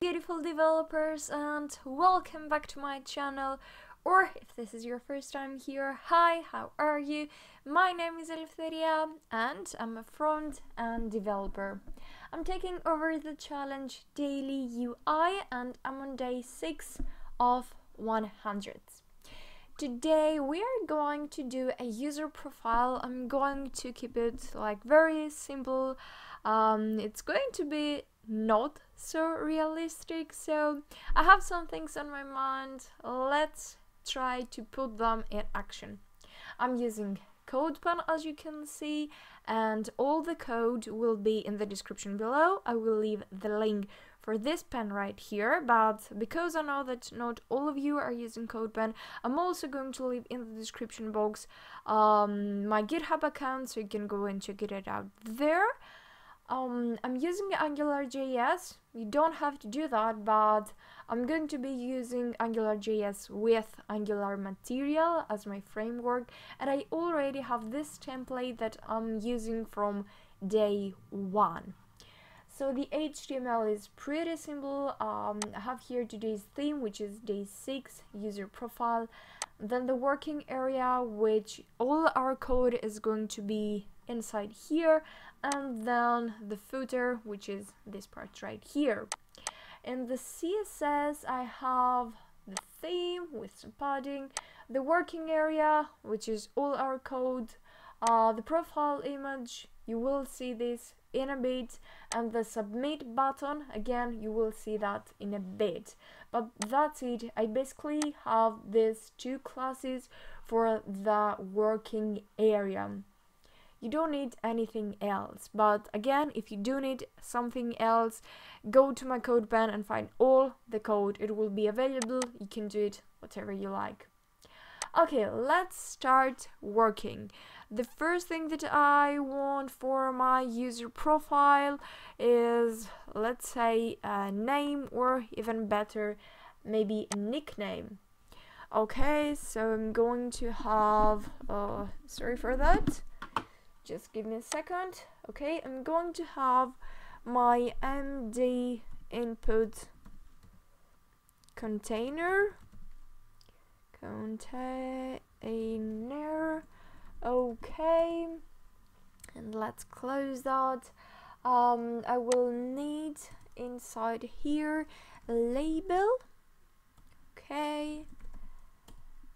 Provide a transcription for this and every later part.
beautiful developers, and welcome back to my channel, or if this is your first time here, hi, how are you? My name is Eleftheria and I'm a front-end developer. I'm taking over the challenge Daily UI and I'm on day 6 of 100. Today we are going to do a user profile. I'm going to keep it like very simple. It's going to be not so realistic, so I have some things on my mind. Let's try to put them in action. I'm using CodePen, as you can see, and all the code will be in the description below. I will leave the link for this pen right here, but because I know that not all of you are using CodePen, I'm also going to leave in the description box my GitHub account, so you can go and check it out there. I'm using AngularJS. You don't have to do that, but I'm going to be using AngularJS with Angular Material as my framework, and I already have this template that I'm using from day 1. So the HTML is pretty simple. I have here today's theme, which is day 6, user profile, then the working area, which all our code is going to be inside here, and then the footer, which is this part right here. In the CSS I have the theme with some padding, the working area, which is all our code, the profile image, you will see this in a bit, and the submit button, again you will see that in a bit. But that's it. I basically have these two classes for the working area. You don't need anything else, but again, if you do need something else, go to my CodePen and find all the code. It will be available. You can do it whatever you like. Okay, let's start working. The first thing that I want for my user profile is, let's say, a name, or even better, maybe a nickname. Okay, so I'm going to have, sorry for that. Just give me a second. Okay, I'm going to have my MD input container. Okay, and let's close that. I will need inside here a label. Okay,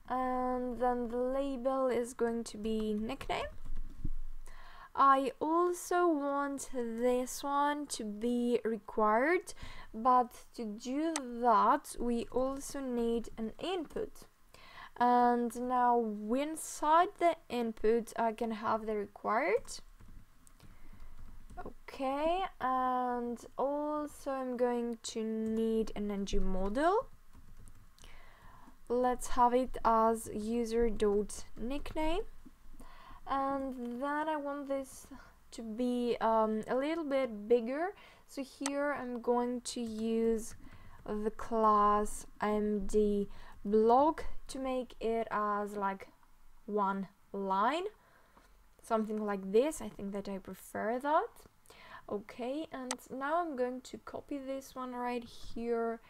and then the label is going to be nickname. I also want this one to be required, but to do that we also need an input. And now inside the input I can have the required. Okay, and also I'm going to need an ng model. Let's have it as user.nickname. And then I want this to be a little bit bigger, so here I'm going to use the class MDBlock to make it as like one line, something like this. I think that I prefer that. Okay, and now I'm going to copy this one right here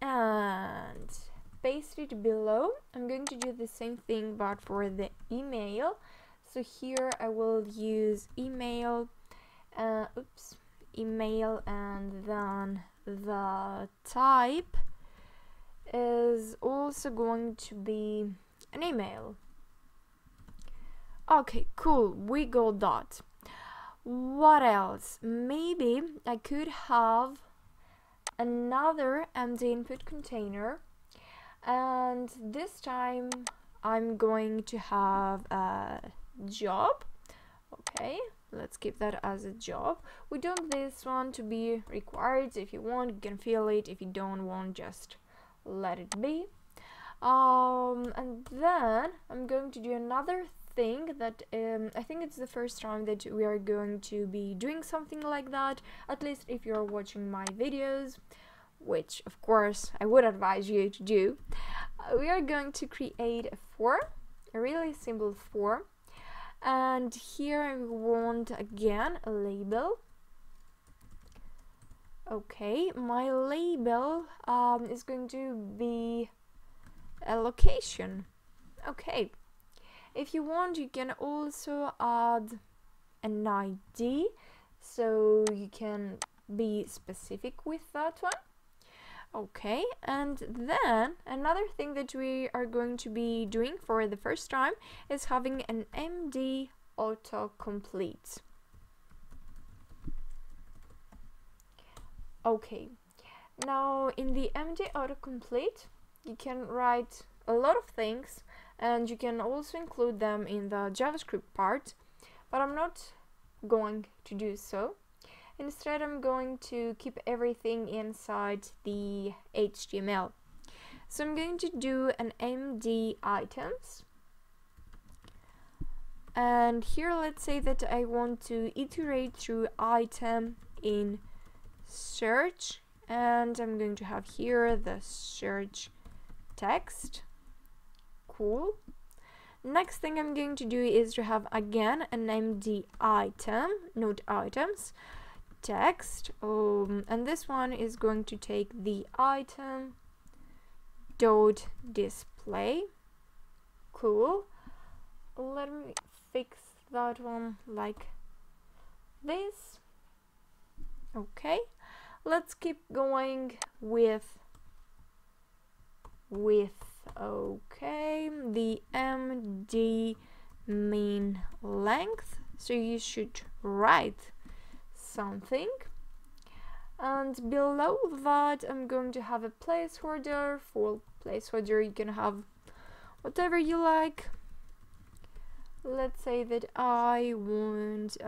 and paste it below. I'm going to do the same thing but for the email. So here I will use email, email, and then the type is also going to be an email. Okay, cool, we got that. What else? Maybe I could have another MD input container, and this time I'm going to have a job. Okay, let's keep that as a job. We don't want this one to be required. If you want, you can fill it. If you don't want, just let it be. And then I'm going to do another thing that I think it's the first time that we are going to be doing something like that, at least if you're watching my videos, which of course I would advise you to do. We are going to create a form, a really simple form. And here I want again a label, Okay, my label is going to be a location. Okay, if you want, you can also add an ID, so you can be specific with that one. Okay, and then another thing that we are going to be doing for the first time is having an MD autocomplete. Okay, now in the MD autocomplete, you can write a lot of things and you can also include them in the JavaScript part, but I'm not going to do so. Instead, I'm going to keep everything inside the HTML. So I'm going to do an MD items. And here, let's say that I want to iterate through item in search. And I'm going to have here the search text. Cool. Next thing I'm going to do is to have again an MD item, not items. Text, and this one is going to take the item dot display. Cool. Let me fix that one like this. Okay, let's keep going with okay, the MD min length, so you should write something, and below that I'm going to have a placeholder. For placeholder you can have whatever you like. Let's say that I want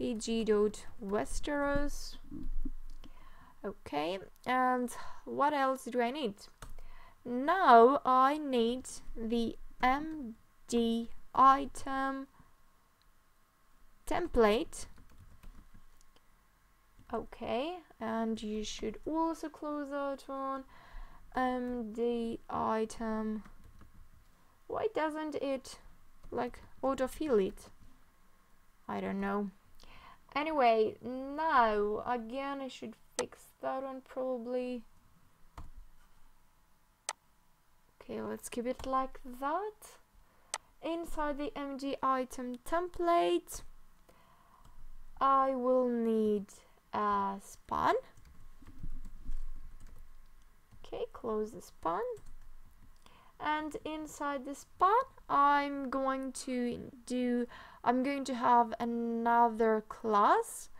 eg.westeros. Okay, and what else do I need? Now I need the MD item template. Okay, and you should also close that one. MD item. Why doesn't it like autofill it? I don't know. Anyway, now again I should fix that one probably. Okay, let's keep it like that. Inside the MD item template, I will need a span. Okay, close the span, and inside the span I'm going to have another class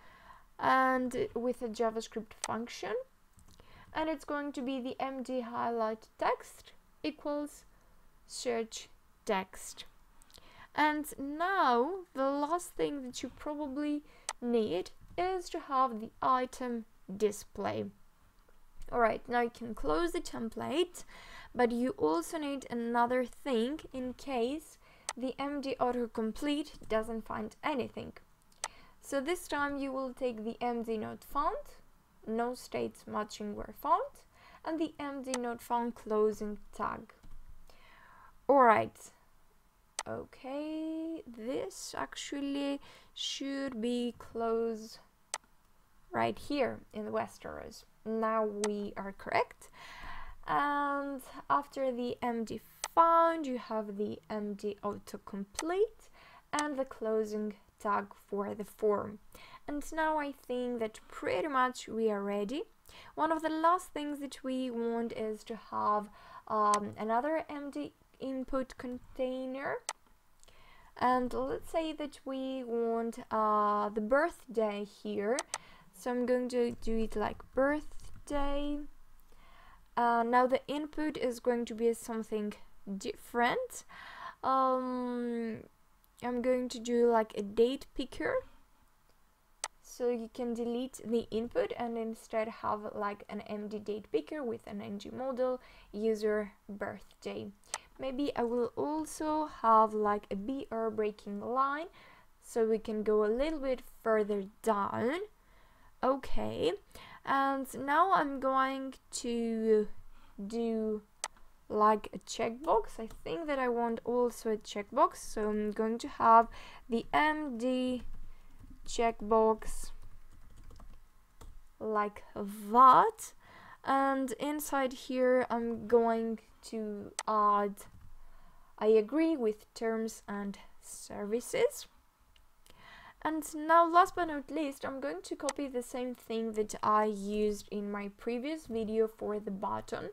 and with a JavaScript function, and it's going to be the MD highlight text equals search text. And now the last thing that you probably need is to have the item display. Alright, now you can close the template, but you also need another thing in case the MD autocomplete doesn't find anything. So this time you will take the MD not found, no states matching were found, and the MD not found closing tag. Alright. Okay, this actually should be closed right here in the Westeros. Now we are correct. And after the MD found, you have the MD autocomplete and the closing tag for the form. And now I think that pretty much we are ready. One of the last things that we want is to have another MD input container. And let's say that we want the birthday here. So I'm going to do it like birthday. Now the input is going to be something different. I'm going to do like a date picker. So you can delete the input and instead have like an MD date picker with an ng model user birthday. Maybe I will also have like a BR breaking line, so we can go a little bit further down. Okay, and now I'm going to do like a checkbox. I think that I want also a checkbox, so I'm going to have the MD checkbox like that. And inside here, I'm going to add I agree with terms and services. And now, last but not least, I'm going to copy the same thing that I used in my previous video for the button.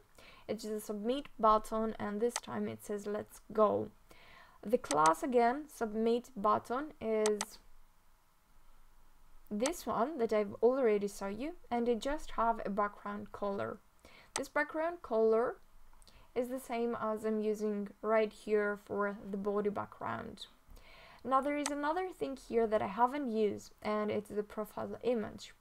It's the submit button, and this time it says let's go. The class again, submit button, is this one that I've already shown you, and it just have a background color. This background color is the same as I'm using right here for the body background. Now there is another thing here that I haven't used, and it's the profile image.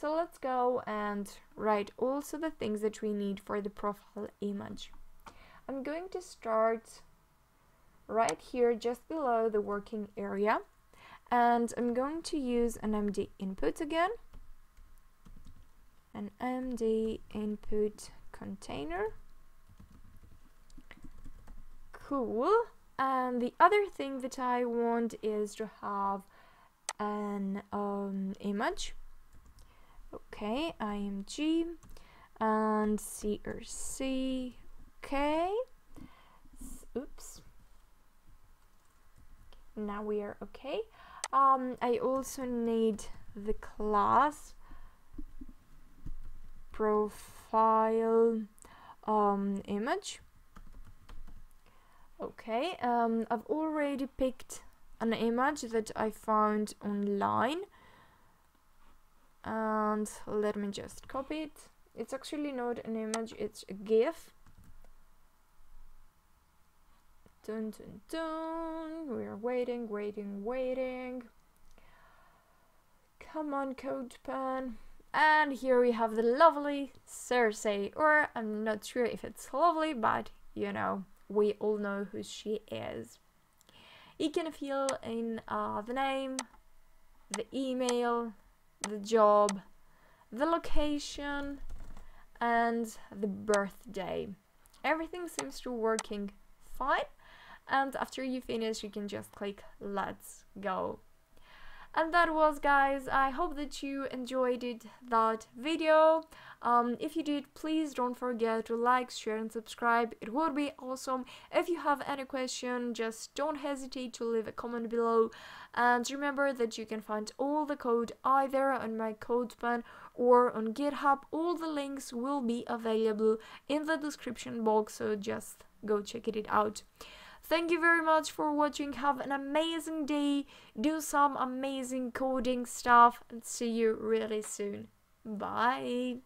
So let's go and write also the things that we need for the profile image. I'm going to start right here just below the working area, and I'm going to use an MD input again, an MD input container. Cool. And the other thing that I want is to have an image. Okay, img and Cersei. Okay. Oops. Now we are okay. I also need the class profile image. Okay, I've already picked an image that I found online, and let me just copy it. It's actually not an image, it's a GIF. Dun, dun, dun. We're waiting, waiting, waiting. Come on, CodePen. And here we have the lovely Cersei, or I'm not sure if it's lovely, but you know, we all know who she is. You can fill in the name, the email, the job, the location, and the birthday. Everything seems to be working fine. And after you finish, you can just click let's go. And that was, guys, I hope that you enjoyed that video. If you did, please don't forget to like, share and subscribe. It would be awesome. If you have any question, just don't hesitate to leave a comment below. And remember that you can find all the code either on my CodePen or on GitHub. All the links will be available in the description box, so just go check it out. Thank you very much for watching. Have an amazing day. Do some amazing coding stuff and see you really soon. Bye.